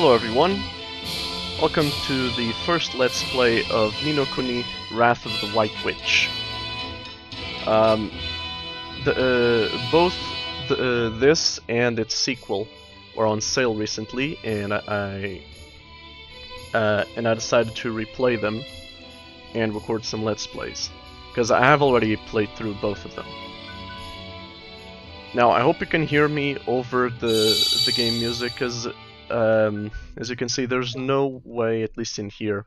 Hello everyone, welcome to the first Let's Play of Ni no Kuni: Wrath of the White Witch. Both this and its sequel were on sale recently, and I decided to replay them and record some Let's Plays, because I have already played through both of them. Now, I hope you can hear me over the game music, because as you can see, there's no way, at least in here,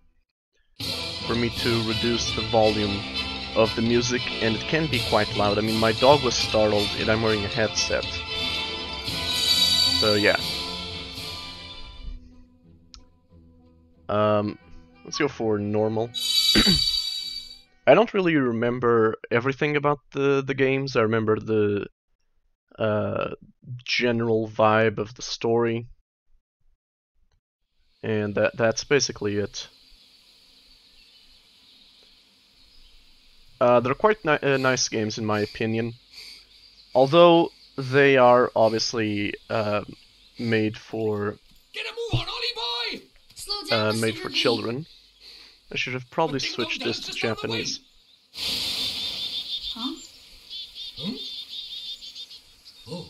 for me to reduce the volume of the music, and it can be quite loud. I mean, my dog was startled, and I'm wearing a headset. So, yeah. Let's go for normal. I don't really remember everything about the games. I remember the general vibe of the story, and that's basically it. They're quite nice games, in my opinion, although they are obviously made for children. I should have probably switched this to Japanese. Huh? Hmm? Oh.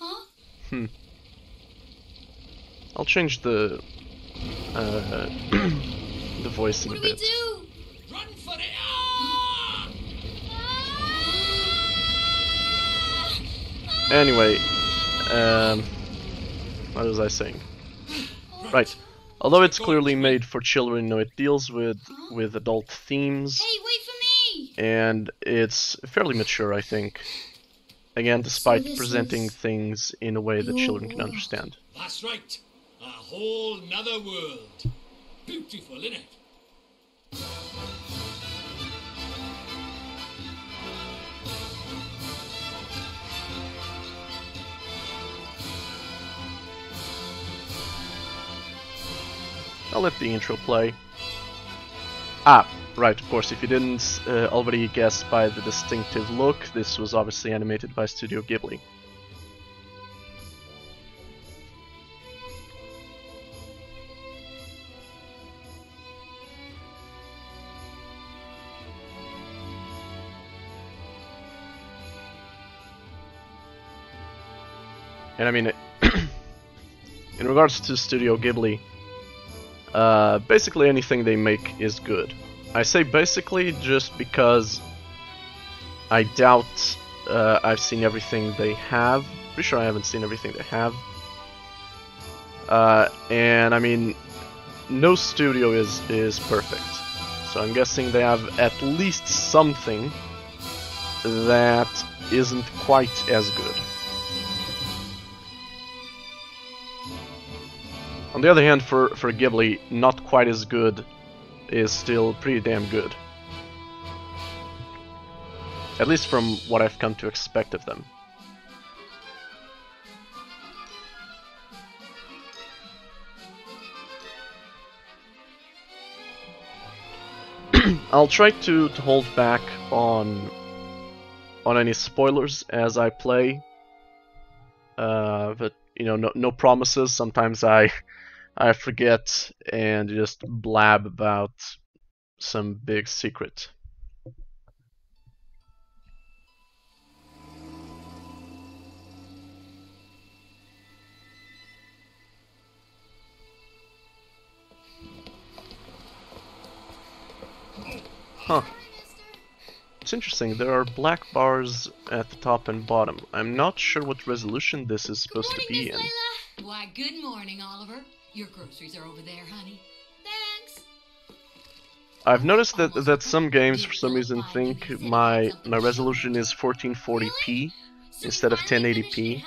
Huh? Hmm. I'll change the the voice in a bit. Do? Run for it! Ah! Ah! Ah! Anyway, what was I saying? Right. Although it's clearly made for children, no, it deals with adult themes. Hey, wait for me! And it's fairly mature, I think. Again, despite presenting things in a way that children can understand. That's right. A whole nother world. Beautiful, isn't it? I'll let the intro play. Ah, right, of course, if you didn't already guess by the distinctive look, this was obviously animated by Studio Ghibli. And I mean, in regards to Studio Ghibli, basically anything they make is good. I say basically just because I doubt I've seen everything they have. Pretty sure I haven't seen everything they have. And I mean, no studio is perfect. So I'm guessing they have at least something that isn't quite as good. On the other hand, for Ghibli, not quite as good is still pretty damn good. At least from what I've come to expect of them. I'll try to hold back on any spoilers as I play, but you know, no promises. Sometimes I forget and just blab about some big secret. Huh. It's interesting, there are black bars at the top and bottom. I'm not sure what resolution this is supposed to be in. Why, good morning, Oliver. Your groceries are over there, honey. Thanks. I've noticed that some games, for some reason, think my resolution is 1440p instead of 1080p.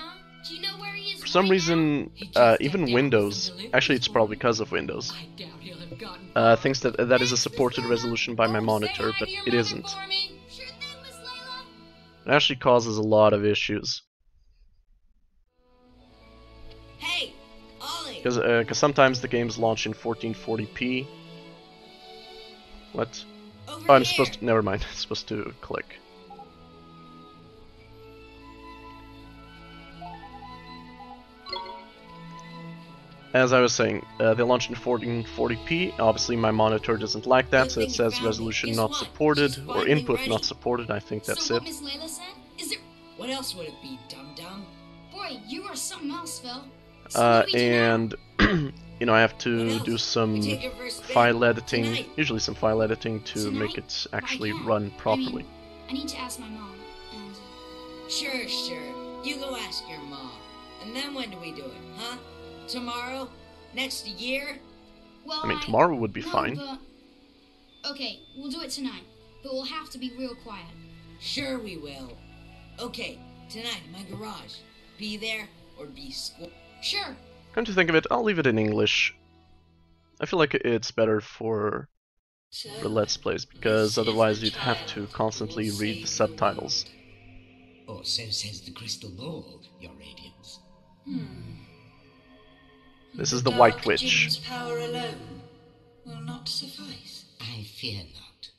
For some reason, even Windows, actually it's probably because of Windows, thinks that is a supported resolution by my monitor, but it isn't. It actually causes a lot of issues. Because sometimes the games launch in 1440p. What? Oh, I'm supposed to... Never mind. I'm supposed to click. As I was saying, they launched in 1440p. Obviously my monitor doesn't like that, so it says resolution not supported, or input not supported. I think that's it. What else would it be, dum-dum? Boy, you are something else, Phil. And, you know, I have to do some file editing, usually some file editing to make it actually run properly. I need to ask my mom. Sure. You go ask your mom. And then when do we do it, huh? Tomorrow? Next year? Well, I mean, tomorrow would be fine. But... okay, we'll do it tonight. But we'll have to be real quiet. Sure we will. Okay, tonight in my garage. Be there or be square. Sure. Come to think of it, I'll leave it in English. I feel like it's better for Let's Plays, because otherwise you'd have to constantly read the subtitles. Or so says the crystal ball, your radiance. This is the White Witch. Power alone will not suffice. I fear not.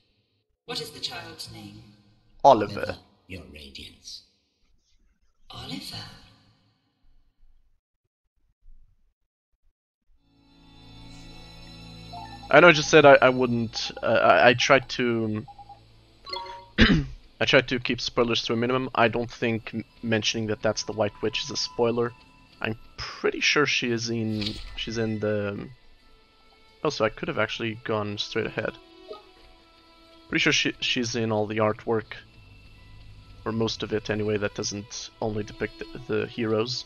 What is the child's name? Oliver. Your radiance. Oliver. I know I just said I wouldn't. I tried to. I tried to keep spoilers to a minimum. I don't think mentioning that that's the White Witch is a spoiler. I'm pretty sure she is in. She's in the. Oh, so I could have actually gone straight ahead. Pretty sure she's in all the artwork, or most of it anyway. That doesn't only depict the heroes.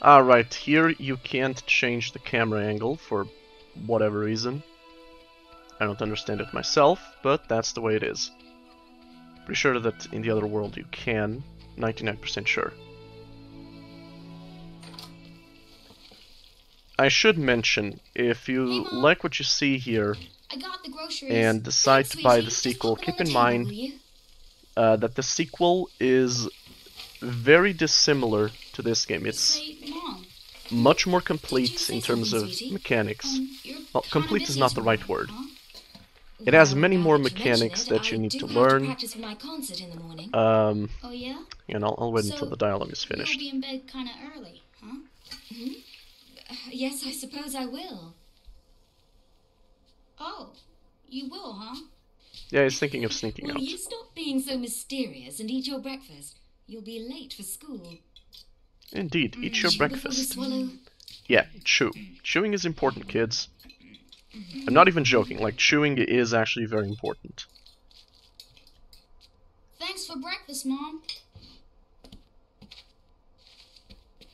Ah, right, here you can't change the camera angle for whatever reason. I don't understand it myself, but that's the way it is. Pretty sure that in the other world you can, 99% sure. I should mention, if you like what you see here and decide to buy the sequel, keep in mind that the sequel is very dissimilar to this game. It's much more complete in terms of mechanics. Well, complete is not the right word. It has many more mechanics that you need to learn. And I'll wait until the dialogue is finished. Yes, I suppose I will. Oh, you will, huh? Yeah, he's thinking of sneaking out. You stop being so mysterious and eat your breakfast. You'll be late for school. Indeed, eat your breakfast. Yeah, chew. Chewing is important, kids. I'm not even joking, like, chewing is actually very important. Thanks for breakfast, Mom.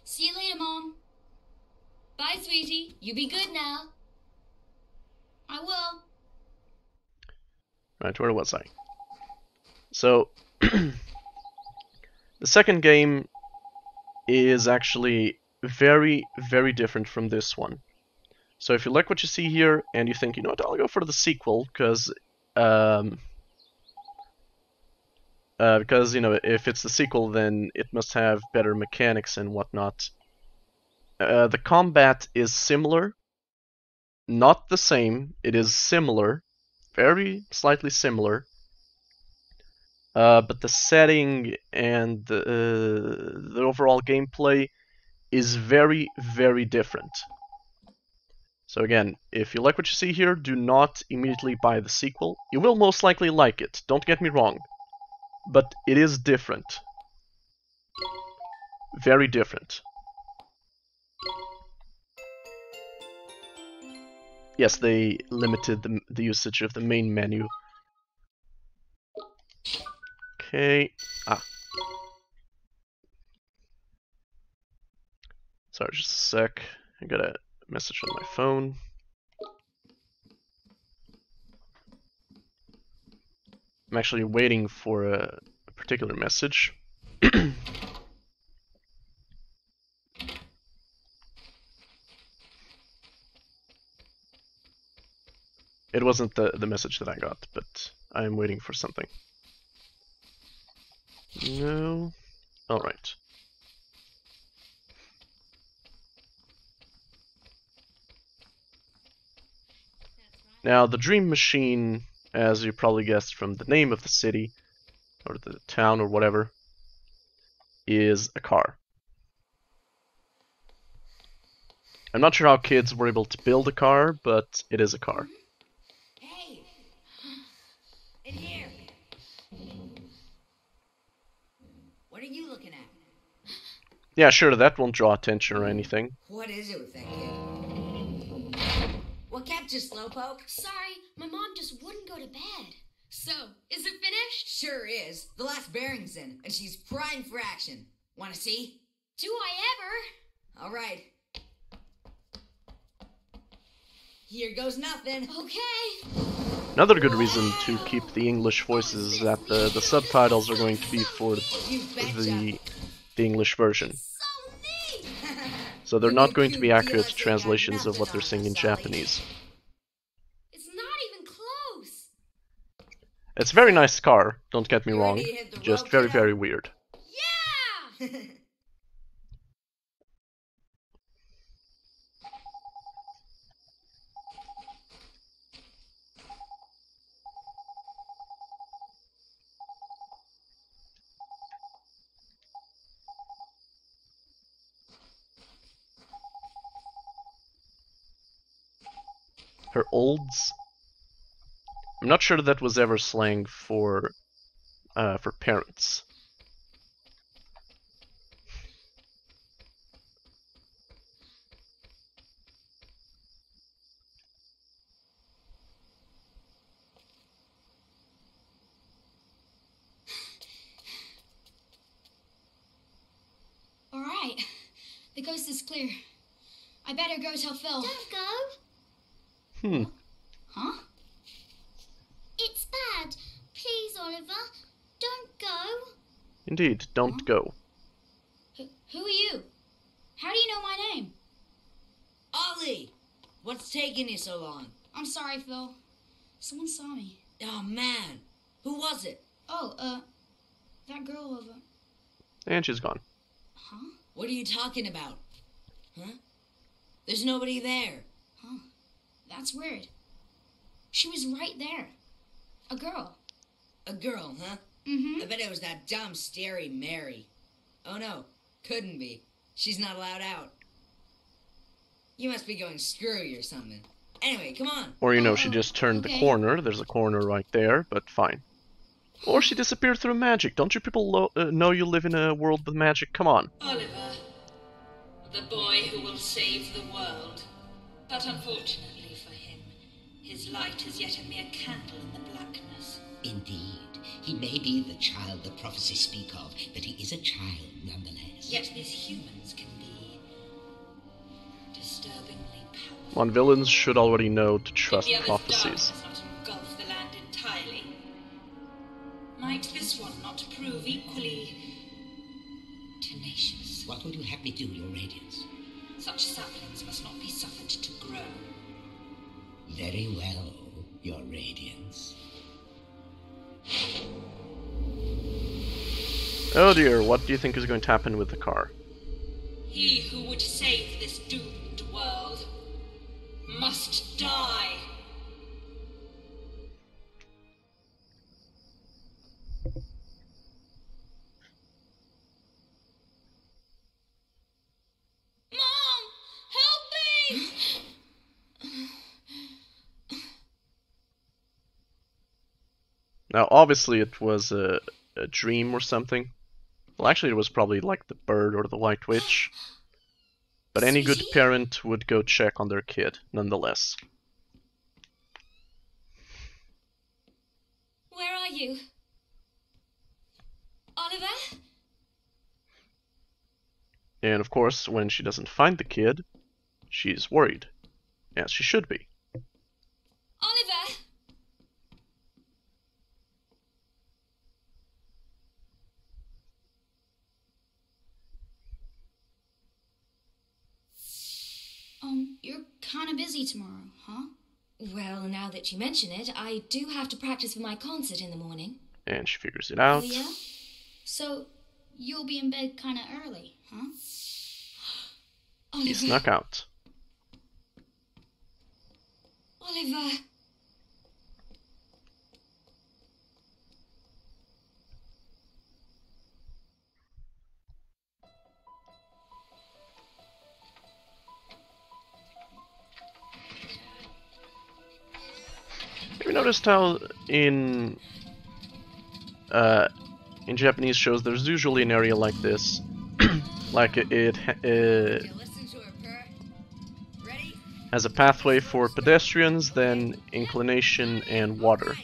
See you later, Mom. Bye, sweetie. You be good now. I will. Right, where was I? So, the second game is actually very, very different from this one. So if you like what you see here, and you think, you know what, I'll go for the sequel, because, you know, if it's the sequel, then it must have better mechanics and whatnot. The combat is similar, not the same, it is similar, very slightly similar, but the setting and the overall gameplay is very, very different. So again, if you like what you see here, do not immediately buy the sequel. You will most likely like it, don't get me wrong, but it is different. Very different. Yes, they limited the usage of the main menu. Okay. Ah. Sorry, just a sec. I got a message on my phone. I'm actually waiting for a particular message. It wasn't the message that I got, but I'm waiting for something. No. Alright. Now, the Dream Machine, as you probably guessed from the name of the city, or the town, or whatever, is a car. I'm not sure how kids were able to build a car, but it is a car. Hey! In here! What are you looking at? Yeah, sure, that won't draw attention or anything. What is it with that kid? What kept you, Slowpoke? Sorry, my mom just wouldn't go to bed. So, is it finished? Sure is. The last bearing's in, and she's primed for action. Wanna see? Do I ever? Alright. Here goes nothing. Okay. Another good reason to keep the English voices is that the subtitles are going to be for the English version. So they're not going to be accurate translations of what they're saying in Japanese. It's not even close. It's a very nice car, don't get me wrong. Just very, very weird. Yeah! Her olds. I'm not sure that was ever slang for parents. All right, the coast is clear. I better go tell Phil. Don't go. Huh? It's bad. Please, Oliver, don't go. Indeed, don't go. Who are you? How do you know my name? Ollie! What's taking you so long? I'm sorry, Phil. Someone saw me. Oh, man. Who was it? Oh, that girl over. And she's gone. Huh? What are you talking about? Huh? There's nobody there. Huh? That's weird. She was right there. A girl. A girl, huh? Mm-hmm. I bet it was that dumb, scary Mary. Oh no, couldn't be. She's not allowed out. You must be going screwy or something. Anyway, come on. Or, you know, she just turned the corner. There's a corner right there, but fine. Or she disappeared through magic. Don't you people know you live in a world with magic? Come on. Oliver, the boy who will save the world. But unfortunately, his light is yet a mere candle in the blackness. Indeed. He may be the child the prophecies speak of, but he is a child nonetheless. Yet these humans can be disturbingly powerful. One, villains should already know to trust prophecies. If the other's dark does not engulf the land entirely, might this one not prove equally tenacious? What would you have me do, Your Radiance? Such saplings must not be suffered to grow. Very well, Your Radiance. Oh dear, what do you think is going to happen with the car? He who would save this doomed world must die. Mom, help me! Now, obviously, it was a dream or something. Well, actually, it was probably like the bird or the White Witch. But any good parent would go check on their kid, nonetheless. Where are you? Oliver? And, of course, when she doesn't find the kid, she's worried. As she should be. Oliver! You're kind of busy tomorrow, huh? Well, now that you mention it, I do have to practice for my concert in the morning. And she figures it out. Oh, yeah? So, you'll be in bed kind of early, huh? Oliver. He snuck out. Oliver. noticed how in Japanese shows there's usually an area like this, like it has a pathway for pedestrians, then inclination and water.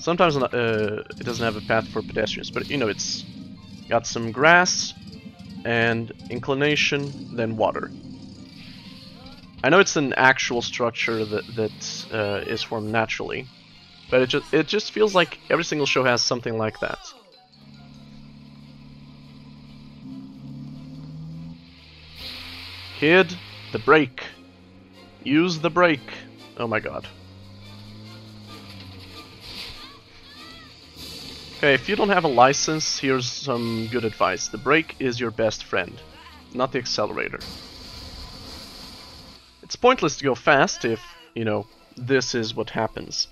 Sometimes it doesn't have a path for pedestrians, but you know, it's got some grass and inclination, then water. I know it's an actual structure that is formed naturally, but it just feels like every single show has something like that. Kid, the brake. Use the brake. Oh my god. Okay, if you don't have a license, here's some good advice. The brake is your best friend, not the accelerator. It's pointless to go fast if, you know, this is what happens.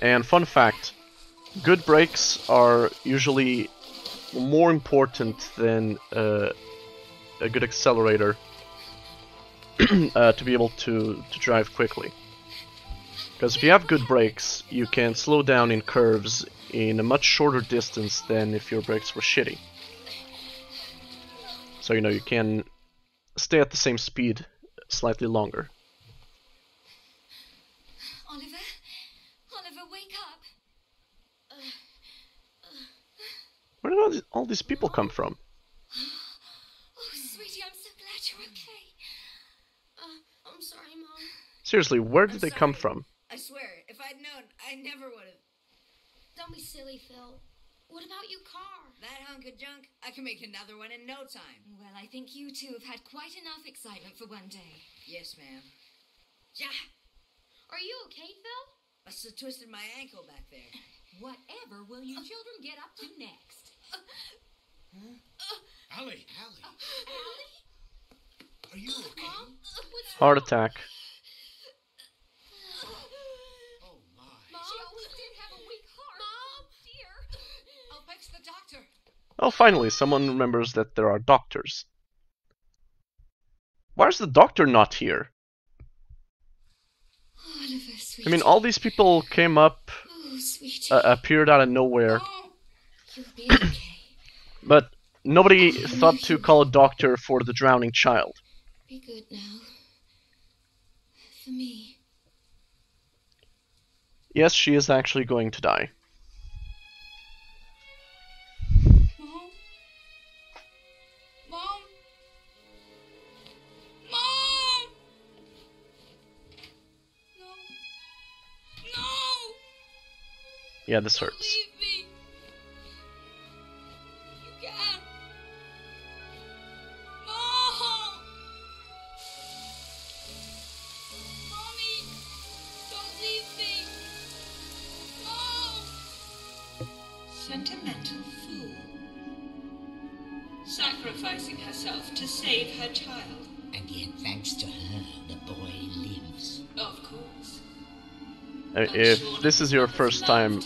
And fun fact, good brakes are usually more important than a good accelerator to be able to drive quickly. Because if you have good brakes, you can slow down in curves in a much shorter distance than if your brakes were shitty. So, you know, you can stay at the same speed slightly longer. Oliver? Oliver, wake up! Where did all these people come from? Oh, sweetie, I'm so glad you're okay. I'm sorry, Mom. Seriously, where did they come from? I swear, if I'd known, I never would have. Don't be silly, Phil. What about your car? That hunk of junk? I can make another one in no time. Well, I think you two have had quite enough excitement for one day. Yes, ma'am. Ja! Are you okay, Phil? Must have twisted my ankle back there. Whatever will you children get up to next? Huh? Allie! Allie! Are you okay? Mom? Heart attack. Oh, my. Mom? She always did have a weak heart. Mom? Dear. I'll fetch the doctor. Oh, finally, someone remembers that there are doctors. Why is the doctor not here? Oliver, sweetie. I mean, all these people came up, appeared out of nowhere, you'll be okay. But nobody thought to call a doctor for the drowning child. Be good now. For me. Yes, she is actually going to die. Yeah, this hurts. Leave me. You can't. Mom! Mommy, don't leave me. Mom! Sentimental fool. Sacrificing herself to save her child. And yet, thanks to her, the boy lives. Of course. If this is your first time,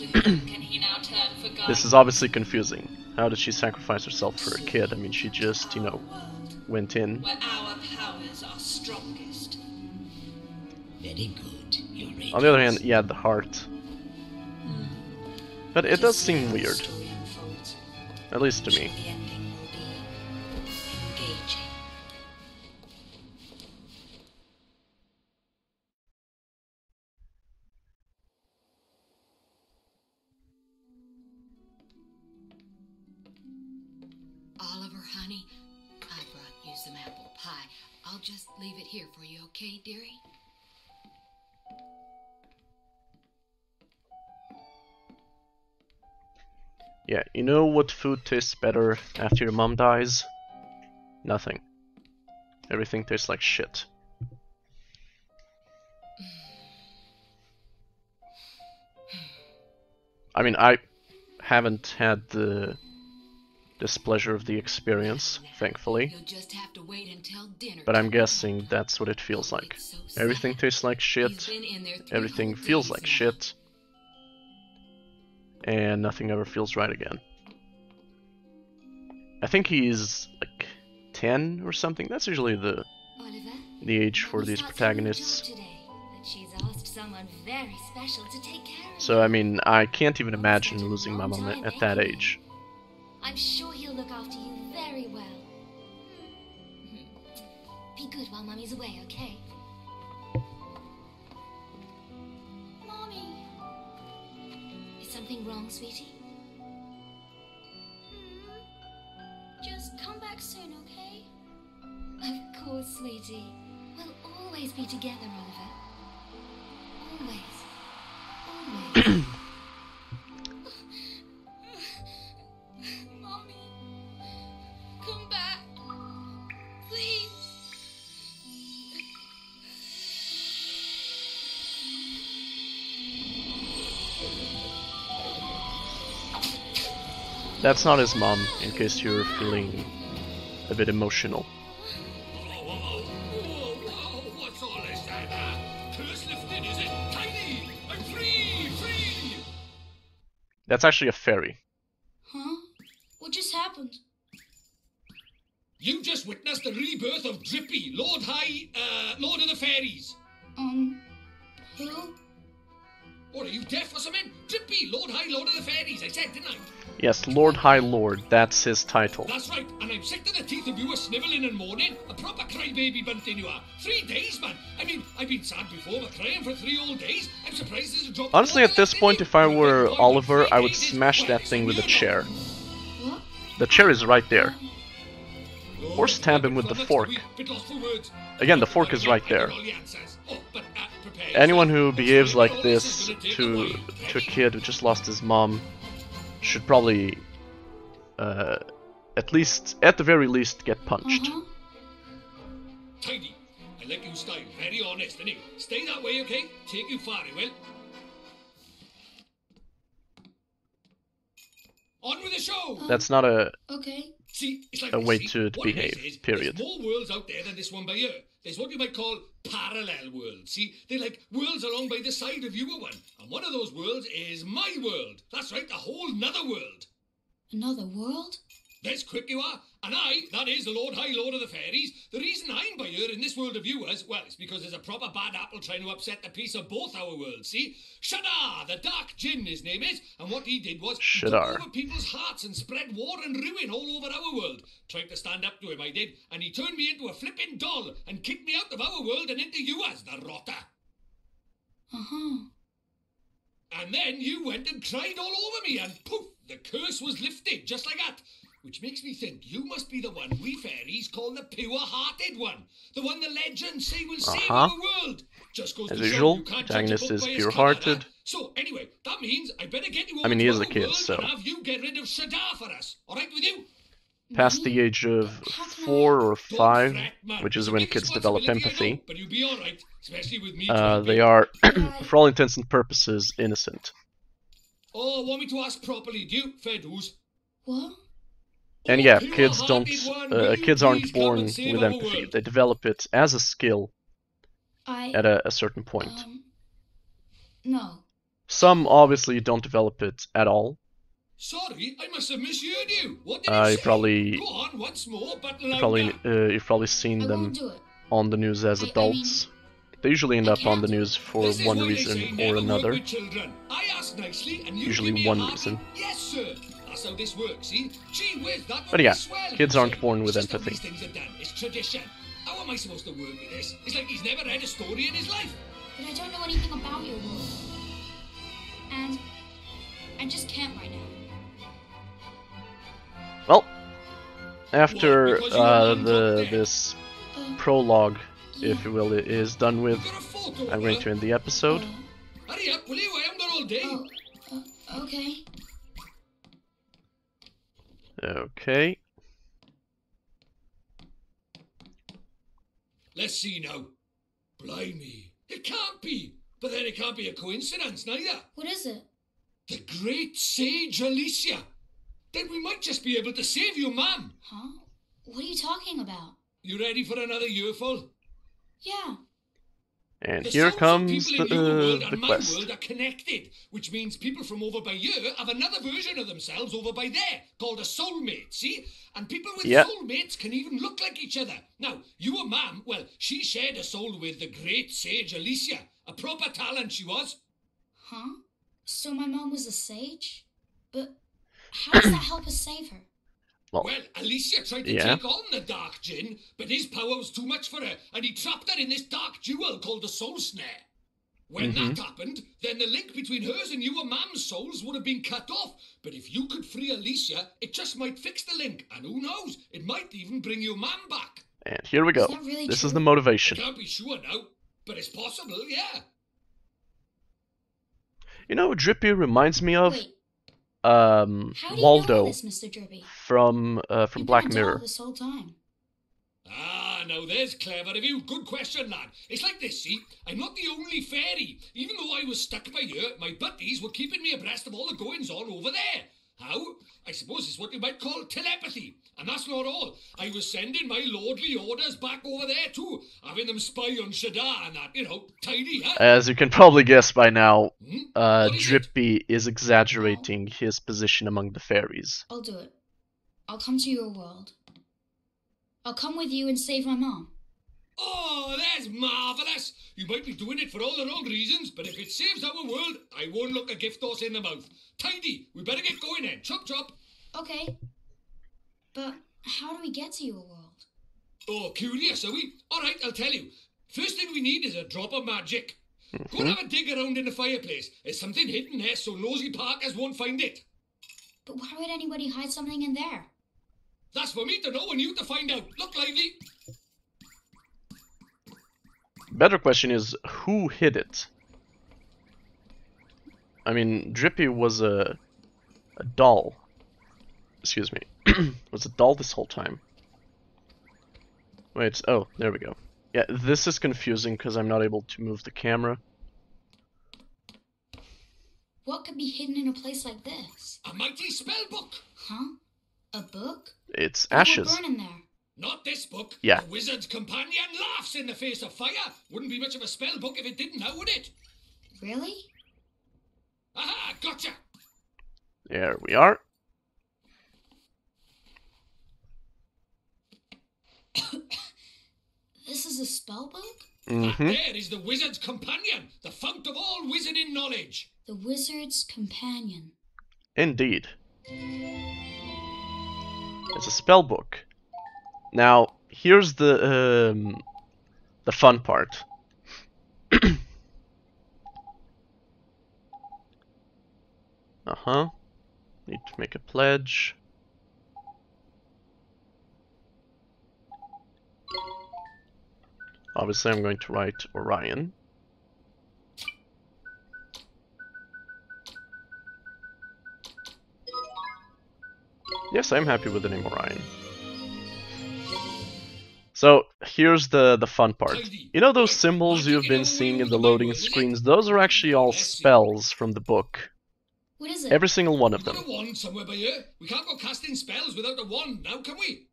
this is obviously confusing. How did she sacrifice herself for a kid? I mean, she just, you know, went in. On the other hand, yeah, the heart. But it does seem weird. At least to me. Okay, dearie? Yeah, you know what food tastes better after your mom dies? Nothing. Everything tastes like shit. I mean, I haven't had the displeasure of the experience, thankfully. But I'm guessing that's what it feels like. Everything tastes like shit, everything feels like shit, and nothing ever feels right again. I think he's like 10 or something. That's usually the age for these protagonists. So, I mean, I can't even imagine losing my mom at that age. I'm sure he'll look after you very well. Be good while Mommy's away, okay? Mommy! Is something wrong, sweetie? Just come back soon, okay? Of course, sweetie. We'll always be together, Oliver. Always. Always. That's not his mom, in case you're feeling a bit emotional. What's all this? Curse lifted, is it? Tiny! I'm free! Free! That's actually a fairy. Huh? What just happened? You just witnessed the rebirth of Drippy, Lord of the Fairies. Who? What, are you deaf or something? Drippy, Lord High Lord of the Fairies, I said, didn't I? Yes, Lord High Lord, that's his title. That's right, and I'm sick to the teeth of you snivelling and moaning. A proper crybaby bunting you are. 3 days, man. I mean, I've been sad before, but crying for 3 whole days. I'm surprised there's a drop. Honestly, at this point, if I were Oliver, I would smash that thing with a chair. What? The chair is right there. Or stab him with the fork. Again, the fork is right there. Anyone who behaves like this to a kid who just lost his mom should probably, at the very least, get punched. Tidy, I like your style, very honest, innit? Stay that way, okay? Take you far, I will. On with the show. That's not a okay. See, it's like a way to behave. Period. There's more worlds out there than this one by here. There's what you might call parallel worlds. See, they're like worlds along by the side of your one, and one of those worlds is my world. That's right, the whole nother world. Another world? There's quick you are, and I, that is the Lord High Lord of the Fairies. The reason I'm by here in this world of yours, well, it's because there's a proper bad apple trying to upset the peace of both our worlds. See, Shadar, the Dark Djinn, his name is, and what he did was took over people's hearts and spread war and ruin all over our world. Tried to stand up to him, I did, and he turned me into a flipping doll and kicked me out of our world and into yours, the rotter. And then you went and cried all over me, and poof, the curse was lifted, just like that. Which makes me think you must be the one we fairies call the pure-hearted one. The one the legends say will save our world. Just goes as usual, protagonist is pure-hearted. So anyway, that means I better get you over to our world and have you get rid of Shadar for us. Alright with you? Past the age of 4 or 5, which is when kids develop empathy, they are, for all intents and purposes, innocent. Oh, want me to ask properly, do you, Fedus? What? And yeah, kids aren't born with empathy. They develop it as a skill at a certain point. No. Some obviously don't develop it at all. Sorry, I must have misheard you. What did you say? Go on once more, but louder. You've probably seen them on the news as adults. They usually end up on the news for one reason or another. Usually one reason. Yes, sir. So this works, see? Gee whiz, that but yeah, kids aren't born with empathy. It's tradition. How am I supposed to work with this? It's like he's never read a story in his life. But I don't know anything about your world. And I just can't right now. Well, after this prologue, if you will, it is done with, I'm going to end the episode. Hurry up, will you? I haven't got all day. Okay. Okay. Let's see now. Blimey. It can't be. But then it can't be a coincidence, neither. What is it? The great sage Alicia. Then we might just be able to save you, ma'am. Huh? What are you talking about? You ready for another earful? Yeah. And here comes the quest. My world are connected, which means people from over by you have another version of themselves over by there, called a soulmate, see? And people with soulmates can even look like each other. Now, your mum, well, she shared a soul with the great sage Alicia. A proper talent she was. Huh? So my mum was a sage? But how does that help us save her? Well, Alicia tried to take on the Dark Djinn, but his power was too much for her, and he trapped her in this dark jewel called a soul snare. When that happened, then the link between hers and your mum's souls would have been cut off. But if you could free Alicia, it just might fix the link, and who knows, it might even bring your mum back. And here we go. Is that really true? Is the motivation. I can't be sure now, but it's possible, yeah. You know, Drippy reminds me of... Wait. Waldo from Black Mirror. This whole time. Ah, now there's clever of you. Good question, lad. It's like this, see? I'm not the only fairy. Even though I was stuck by here, my buddies were keeping me abreast of all the goings-on over there. How? I suppose it's what you might call telepathy. And that's not all. I was sending my lordly orders back over there, too. Having them spy on Shadar and that, you know, tidy, huh? As you can probably guess by now, Drippy is exaggerating his position among the fairies. I'll do it. I'll come to your world. I'll come with you and save my mom. Oh, that's marvellous! You might be doing it for all the wrong reasons, but if it saves our world, I won't look a gift horse in the mouth. Tidy, we better get going then. Chop, chop. Okay. But how do we get to your world? Oh, curious, are we? All right, I'll tell you. First thing we need is a drop of magic. Go and have a dig around in the fireplace. There's something hidden there, so nosy parkers won't find it. But why would anybody hide something in there? That's for me to know and you to find out. Look lively. Better question is, who hid it? I mean, Drippy was a doll. Excuse me. Was a doll this whole time. Wait, oh, there we go. Yeah, this is confusing because I'm not able to move the camera. What could be hidden in a place like this? A mighty spell book! Huh? A book? It's ashes. What would burn in there? Not this book. Yeah. The Wizard's Companion laughs in the face of fire. Wouldn't be much of a spell book if it didn't now, would it? Really? Aha, gotcha. There we are. This is a spell book? There is the Wizard's Companion, the fount of all wizarding knowledge. The Wizard's Companion. Indeed. It's a spell book. Now, here's the fun part. Need to make a pledge. Obviously, I'm going to write Orion. Yes, I'm happy with the name Orion. So here's the fun part. You know those symbols you've been seeing in the loading screens? Those are actually all spells from the book. What is it? Every single one of them. We can't go casting spells without a wand now, can we?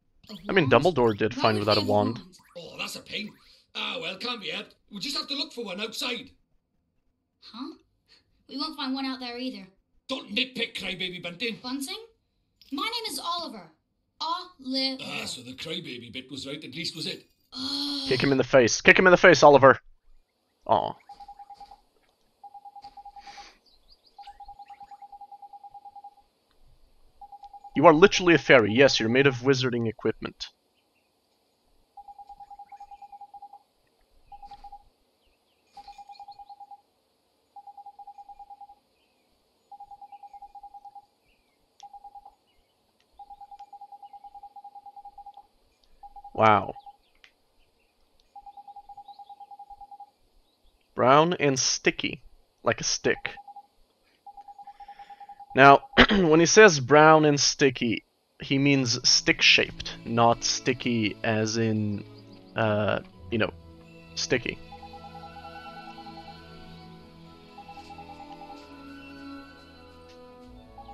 I mean, Dumbledore did fine without a wand. Oh, that's a pain. Ah, well, can't be helped. We'll just have to look for one outside. Huh? We won't find one out there either. Don't nitpick, crybaby Bunting. Bunting? My name is Oliver. Oliver. Ah, so the crybaby bit was right, at least, was it? Kick him in the face. Kick him in the face, Oliver. Aw. You are literally a fairy. Yes, you're made of wizarding equipment. Wow. Brown and sticky, like a stick. Now, when he says brown and sticky, he means stick-shaped, not sticky as in, you know, sticky.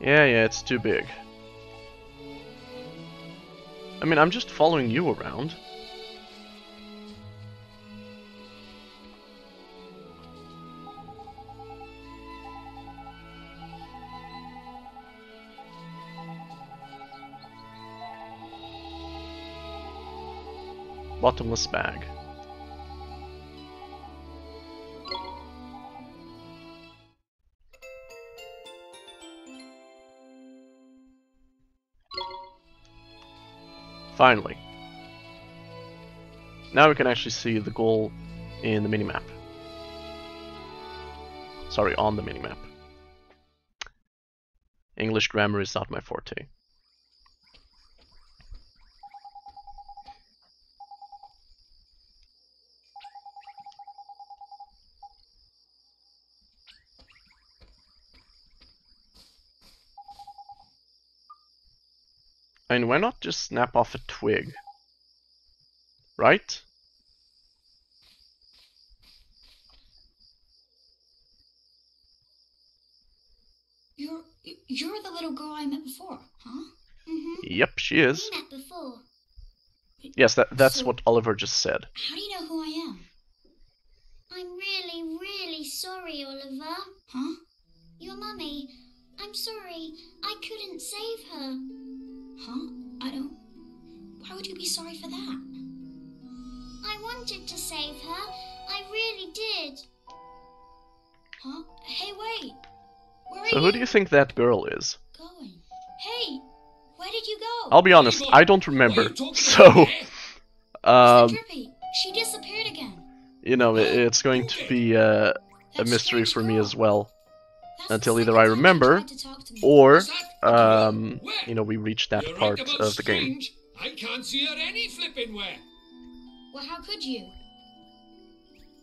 Yeah, it's too big. I mean, I'm just following you around. Bottomless bag. Finally. Now we can actually see the goal in the minimap. Sorry, on the minimap. English grammar is not my forte. I mean, why not just snap off a twig? Right? You're the little girl I met before, huh? Mm-hmm. Yep, she is. We met before. Yes, that's what Oliver just said. How do you know who I am? I'm really, really sorry, Oliver. Huh? Your mummy. I'm sorry. I couldn't save her. Huh? I don't... Why would you be sorry for that? I wanted to save her. I really did. Huh? Hey, wait. Where so are who you? Do you think that girl is? Going. Hey, where did you go? I'll be honest, I don't remember. So, Drippy? She disappeared again. You know, it's going to be a mystery for me as well. Until either I remember, or, you know, we reach that part of the game. I can't see her any flipping where. Well, how could you?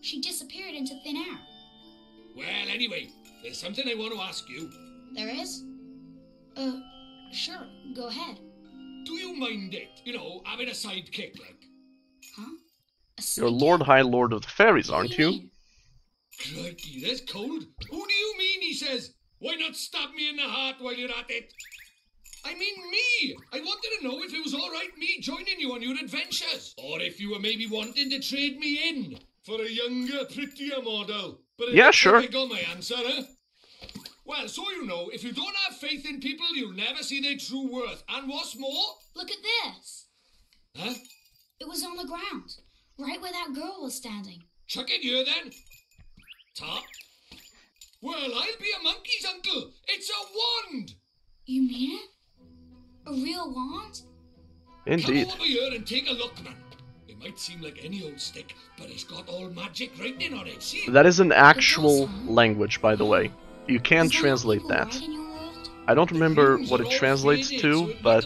She disappeared into thin air. Well, anyway, there's something I want to ask you. There is? Sure, go ahead. Do you mind it? You know, having a sidekick, like? Huh? A sidekick? You're Lord High Lord of the Fairies, aren't you? Crikey, that's cold. Who do you mean, he says? Why not stab me in the heart while you're at it? I mean me! I wanted to know if it was alright me joining you on your adventures. Or if you were maybe wanting to trade me in for a younger, prettier model. But yeah, sure. I got my answer, huh? Well, so you know, if you don't have faith in people, you'll never see their true worth. And what's more... Look at this. Huh? It was on the ground, right where that girl was standing. Chuck it here, then. Top. Well, I'll be a monkey's uncle. It's a wand. You mean it? A real wand? Indeed. Come over here and take a look, man. It might seem like any old stick, but it's got all magic writing on it. See? That is an actual language, by the way. You can translate that. I don't remember what it translates to, but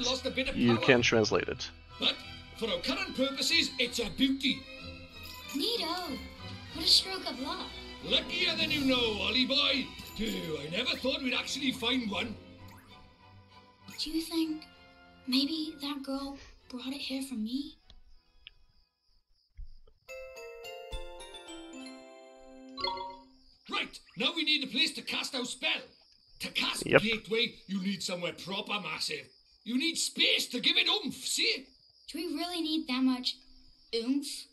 you can translate it. But for our current purposes, it's a beauty. Neato. What a stroke of luck. Luckier than you know, Ollie boy. I never thought we'd actually find one. Do you think maybe that girl brought it here for me? Right, now we need a place to cast our spell. To cast Gateway, you need somewhere proper massive. You need space to give it oomph, see? Do we really need that much oomph?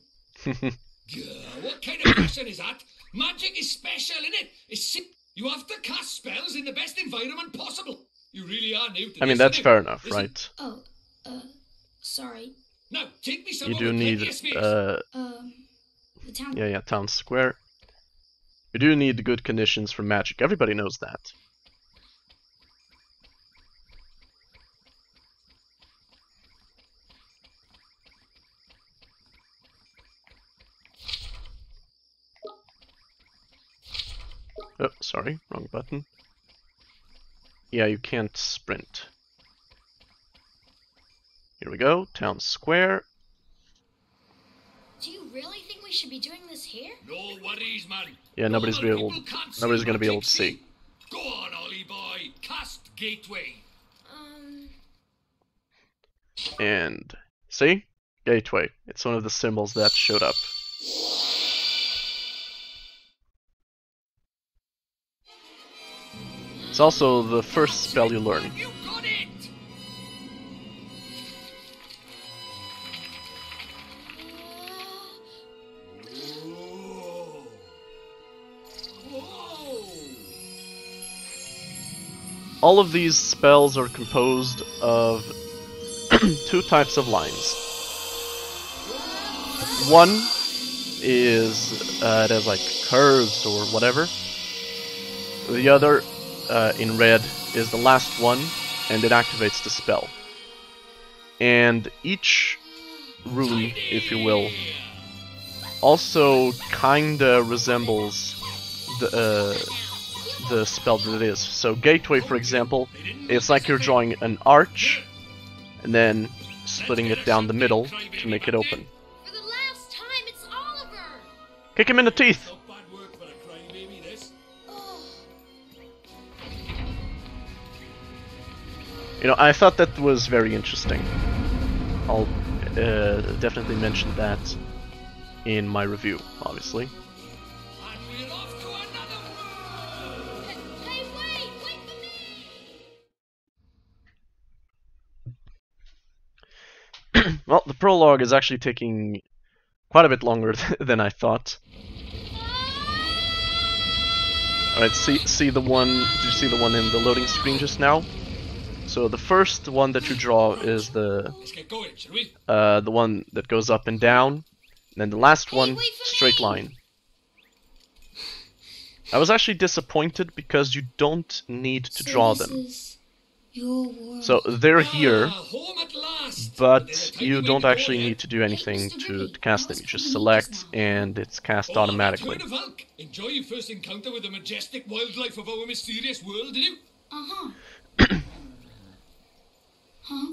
What kind of person is that? Magic is special, innit? You have to cast spells in the best environment possible. You really are new to this, that's fair enough, right? Oh, sorry. No, take me somewhere. You do need, the town. Yeah, town square. You do need good conditions for magic. Everybody knows that. Oh, sorry, wrong button. Yeah, you can't sprint. Here we go, town square. Do you really think we should be doing this here? No worries, man. Yeah, nobody's gonna be able to see. Go on, Ollie boy, cast Gateway. And see, Gateway. It's one of the symbols that showed up. It's also the first spell you learn. You got it! Whoa. Whoa. All of these spells are composed of two types of lines. One is it has like curves or whatever. The other in red is the last one, and it activates the spell. And each rune, if you will, also kinda resembles the spell that it is. So Gateway, for example, it's like you're drawing an arch and then splitting it down the middle to make it open. For the last time, it's Oliver. Kick him in the teeth. You know, I thought that was very interesting. I'll definitely mention that in my review, obviously. Well, the prologue is actually taking quite a bit longer than I thought. Alright, see the one, did you see the one in the loading screen just now? So the first one that you draw is the one that goes up and down, and then the last one, straight line. I was actually disappointed because you don't need to draw them. So they're here, but you don't actually need to do anything to cast them. You just select, and it's cast automatically. Enjoy your first encounter with the majestic wildlife of our mysterious world, did you? Uh-huh. Huh?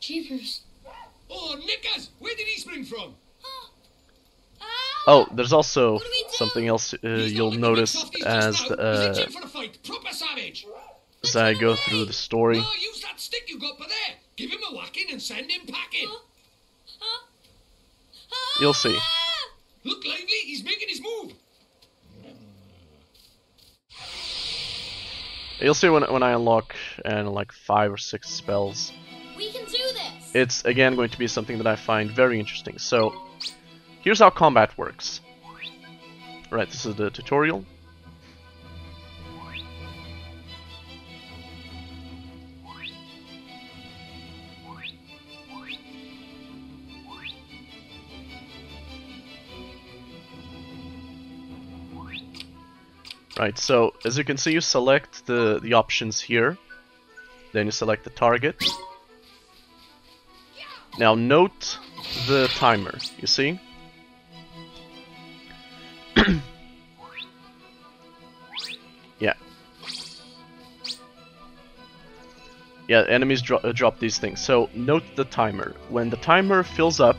Jeepers. Oh, Nickers! Where did he spring from? Oh, there's also something else you'll notice as I go through the story. Oh, use that stick you got by there. Give him a whacking and send him packing. You'll see. Look lively, he's making his move. You'll see when I unlock like 5 or 6 spells. We can do this. It's again going to be something that I find very interesting. So here's how combat works. Right, this is the tutorial. Right, so as you can see, you select the options here, then you select the target. Now note the timer, you see? Yeah. Yeah, enemies drop these things, so note the timer. When the timer fills up,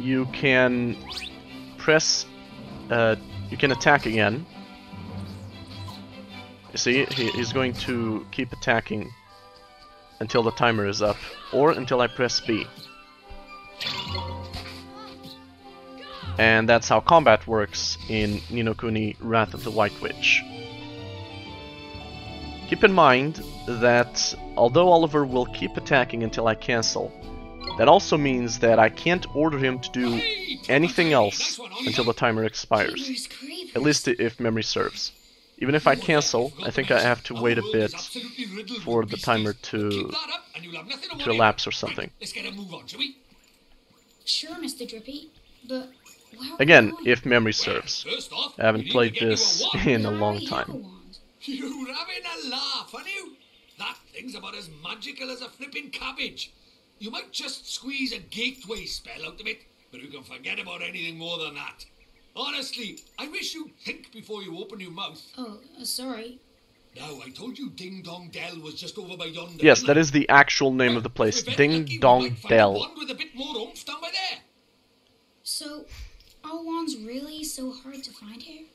you can press, you can attack again. You see, he's going to keep attacking until the timer is up, or until I press B. And that's how combat works in Ni no Kuni: Wrath of the White Witch. Keep in mind that although Oliver will keep attacking until I cancel, that also means that I can't order him to do anything else until the timer expires, at least if memory serves. Even if I cancel, I think I have to wait a bit for the timer to elapse or something. Sure, Mr. Drippy, but again, if memory serves. I haven't played this in a long time. You're having a laugh, aren't you? That thing's about as magical as a flipping cabbage. You might just squeeze a gateway spell out of it, but you can forget about anything more than that. Honestly, I wish you'd think before you open your mouth. Oh, sorry. No, I told you Ding Dong Dell was just over by yonder. Yes, that is the actual name of the place, Ding Dong Dell. With a bit more oomph down by there. So, are wands really so hard to find here?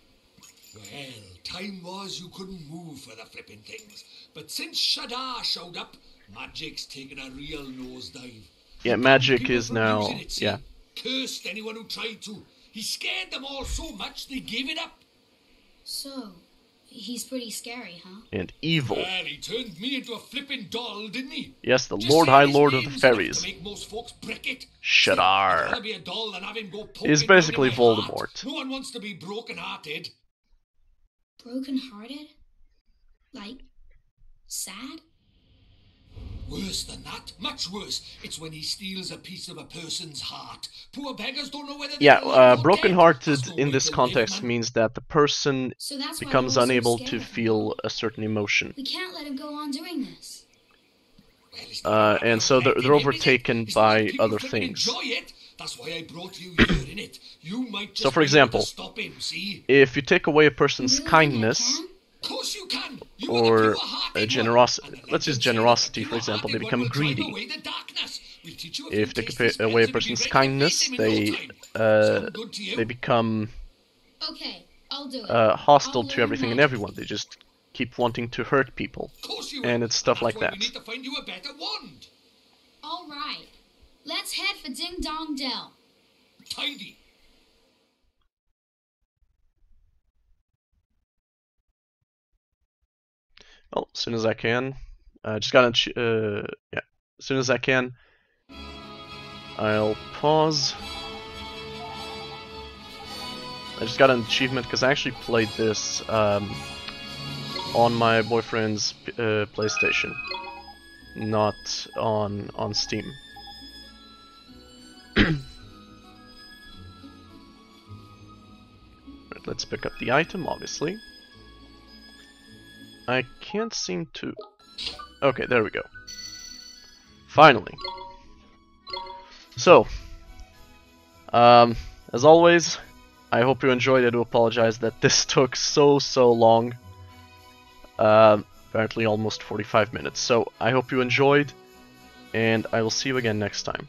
Well, time was you couldn't move for the flipping things, but since Shadar showed up, magic's taken a real nosedive. Yeah, magic is now. Yeah. Cursed anyone who tried to. He scared them all so much they gave it up. So, he's pretty scary, huh? And evil. Well, he turned me into a flippin' doll, didn't he? Yes, the Lord High Lord of the Fairies. Shadar. He's basically Voldemort. No one wants to be broken-hearted. Broken-hearted? Like, sad? Worse than that, much worse. It's when he steals a piece of a person's heart. Poor beggars don't know whether. Yeah, brokenhearted in this context means that the person becomes unable to feel a certain emotion. We can't let him go on doing this. And so they're overtaken by other things. That's why I brought you here, in it. You might just so, for example, stop him, see? If you take away a person's kindness or generosity, let's use generosity for example, they become greedy. If they take away a person's kindness, they become hostile to everything and everyone. They just keep wanting to hurt people, and it's stuff like that. All right. Let's head for Ding Dong Dell. Tidy. Well, as soon as I can, just gotta. Yeah, as soon as I can, I'll pause. I just got an achievement because I actually played this on my boyfriend's PlayStation, not on Steam. Right, let's pick up the item, obviously. I can't seem to... Okay, there we go. Finally. So, as always, I hope you enjoyed. I do apologize that this took so long. Apparently almost 45 minutes. So, I hope you enjoyed, and I will see you again next time.